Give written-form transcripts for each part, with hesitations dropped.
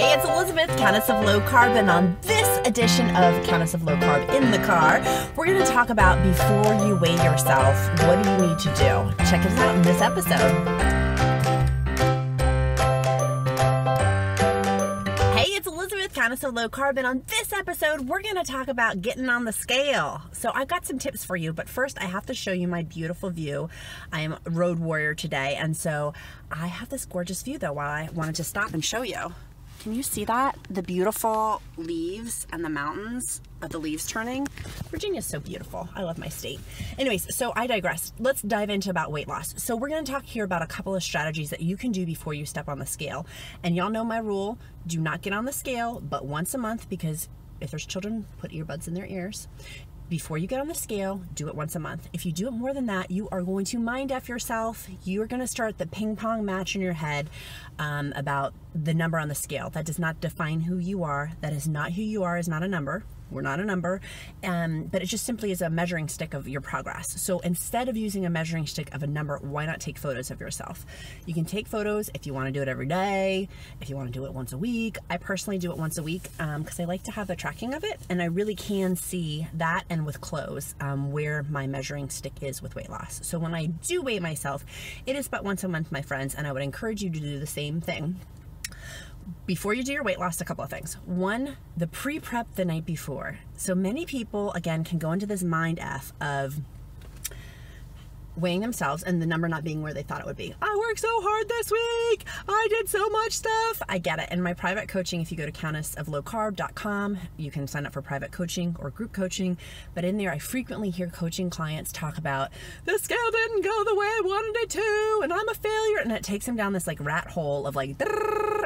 Hey, it's Elizabeth, Countess of Low Carb, and on this edition of Countess of Low Carb in the Car, we're going to talk about before you weigh yourself, what do you need to do? Check us out in this episode. Countess of Low Carb, and on this episode we're going to talk about getting on the scale. So I've got some tips for you, but first I have to show you my beautiful view. I am a road warrior today, and so I have this gorgeous view though while I wanted to stop and show you. Can you see that? The beautiful leaves and the mountains of the leaves turning. Virginia's so beautiful. I love my state. Anyways, so I digress. Let's dive into about weight loss. So we're going to talk here about a couple of strategies that you can do before you step on the scale. And y'all know my rule, do not get on the scale but once a month, because if there's children, put earbuds in their ears. Before you get on the scale, do it once a month. If you do it more than that, you are going to mind F yourself. You're going to start the ping pong match in your head about the number on the scale. That does not define who you are. That is not who you are, is not a number. We're not a number, but it just simply is a measuring stick of your progress. So instead of using a measuring stick of a number, why not take photos of yourself? You can take photos if you want to do it every day, if you want to do it once a week. I personally do it once a week because I like to have the tracking of it, and I really can see that, and with clothes, where my measuring stick is with weight loss. So when I do weigh myself, it is but once a month, my friends, and I would encourage you to do the same thing. Before you do your weight loss, a couple of things. One, the pre-prep the night before. So many people, again, can go into this mind F of weighing themselves and the number not being where they thought it would be. I worked so hard this week. I did so much stuff. I get it. In my private coaching, if you go to countessoflowcarb.com, you can sign up for private coaching or group coaching. But in there, I frequently hear coaching clients talk about the scale didn't go the way I wanted it to, and I'm a failure. And it takes them down this like rat hole of like,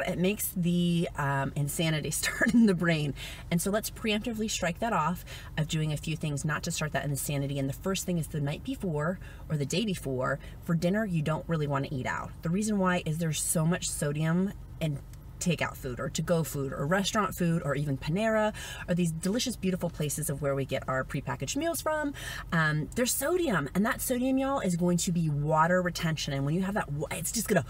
it makes the insanity start in the brain. And so let's preemptively strike that off of doing a few things not to start that insanity. And the first thing is the night before or the day before, for dinner, you don't really want to eat out. The reason why is there's so much sodium in takeout food or to-go food or restaurant food or even Panera or these delicious, beautiful places of where we get our prepackaged meals from. There's sodium, and that sodium, y'all, is going to be water retention. And when you have that, it's just going to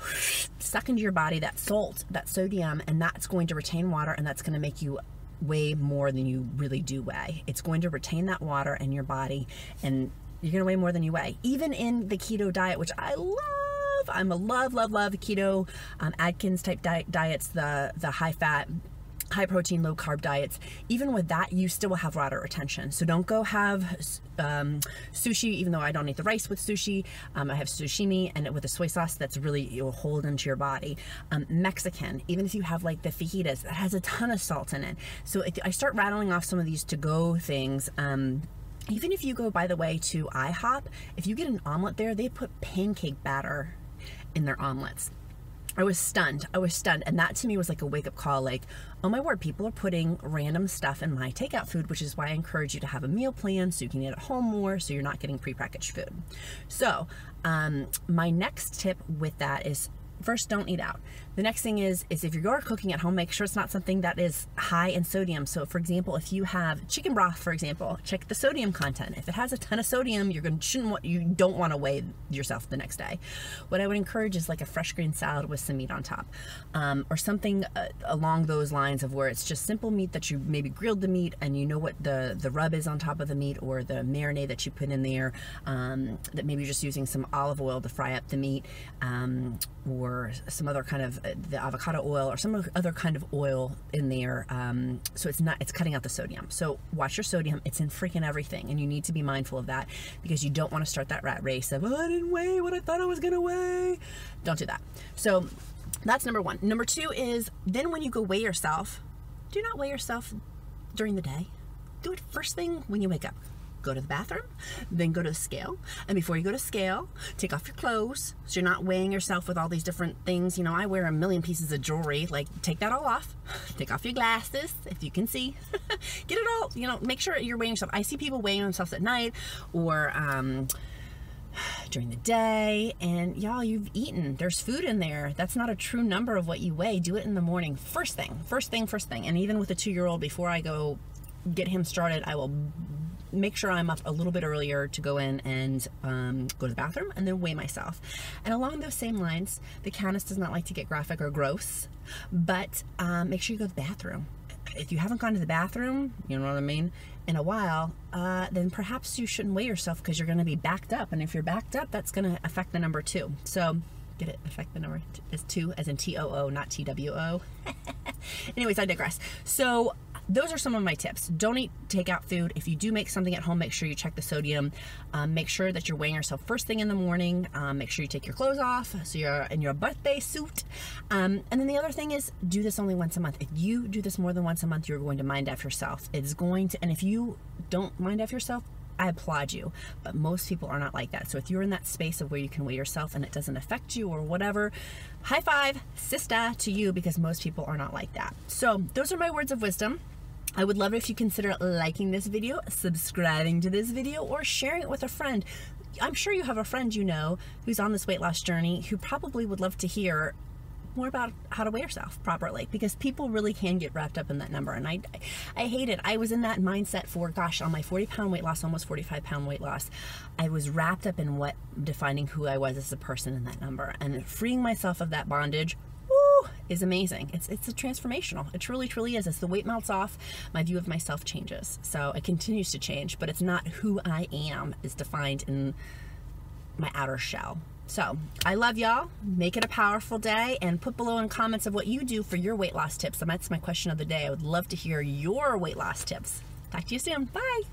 suck into your body, that salt, that sodium, and that's going to retain water, and that's going to make you weigh more than you really do weigh. It's going to retain that water in your body, and you're going to weigh more than you weigh. Even in the keto diet, which I love, I'm a love keto, Atkins type diets, the high fat, high protein, low carb diets. Even with that, you still will have water retention. So don't go have sushi, even though I don't eat the rice with sushi. I have sashimi and with a soy sauce that's really, it will hold into your body. Mexican, even if you have like the fajitas, that has a ton of salt in it. So if I start rattling off some of these to-go things, even if you go, by the way, to IHOP, if you get an omelet there, they put pancake batter in their omelets. I was stunned. And that to me was like a wake-up call, like, oh my word, people are putting random stuff in my takeout food, which is why I encourage you to have a meal plan so you can eat at home more, so you're not getting prepackaged food. So my next tip with that is, first, don't eat out. The next thing is if you are cooking at home, make sure it's not something that is high in sodium. So for example, if you have chicken broth, for example, check the sodium content. If it has a ton of sodium, you don't want to weigh yourself the next day. What I would encourage is like a fresh green salad with some meat on top, or something along those lines of where it's just simple meat that you maybe grilled the meat, and you know what the rub is on top of the meat, or the marinade that you put in there, that maybe you're just using some olive oil to fry up the meat, or some other kind of the avocado oil or some other kind of oil in there, so it's cutting out the sodium. So watch your sodium. It's in freaking everything, and you need to be mindful of that, because you don't want to start that rat race of, oh, I didn't weigh what I thought I was gonna weigh. Don't do that. So that's number one. Number two is, then when you go weigh yourself, do not weigh yourself during the day. Do it first thing when you wake up. Go to the bathroom, then go to the scale. And before you go to scale, take off your clothes, so you're not weighing yourself with all these different things. You know, I wear a million pieces of jewelry. Like, take that all off. Take off your glasses, if you can see. Get it all, you know, make sure you're weighing yourself. I see people weighing themselves at night or during the day, and y'all, you've eaten. There's food in there. That's not a true number of what you weigh. Do it in the morning. First thing. And even with a 2-year-old, before I go get him started, I will make sure I'm up a little bit earlier to go in and go to the bathroom and then weigh myself. And along those same lines, the Countess does not like to get graphic or gross, but make sure you go to the bathroom. If you haven't gone to the bathroom, you know what I mean, in a while, then perhaps you shouldn't weigh yourself, because you're going to be backed up. And if you're backed up, that's going to affect the number 2. So get it? Affect the number is 2 as in T-O-O, not T-W-O. Anyways, I digress. So those are some of my tips. Don't eat takeout food. If you do make something at home, make sure you check the sodium. Make sure that you're weighing yourself first thing in the morning. Make sure you take your clothes off so you're in your birthday suit. And then the other thing is, do this only once a month. If you do this more than once a month, you're going to mind F yourself. It's going to, and if you don't mind F yourself, I applaud you, but most people are not like that. So if you're in that space of where you can weigh yourself and it doesn't affect you or whatever, high five, sister, to you, because most people are not like that. So those are my words of wisdom. I would love it if you consider liking this video, subscribing to this video, or sharing it with a friend. I'm sure you have a friend you know who's on this weight loss journey who probably would love to hear more about how to weigh yourself properly, because people really can get wrapped up in that number. And I hate it. I was in that mindset for, gosh, on my 40-pound weight loss, almost 45-pound weight loss, I was wrapped up in what defining who I was as a person in that number. And freeing myself of that bondage, woo, is amazing. It's a transformational. It truly, truly is. As the weight melts off, my view of myself changes. So it continues to change, but it's not who I am is defined in my outer shell. So I love y'all. Make it a powerful day, and put below in comments of what you do for your weight loss tips. And that's my question of the day. I would love to hear your weight loss tips. Talk to you soon. Bye.